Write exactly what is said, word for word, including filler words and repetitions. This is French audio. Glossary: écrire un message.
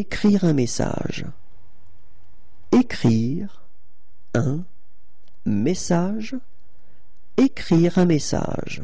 Écrire un message. Écrire un message. Écrire un message.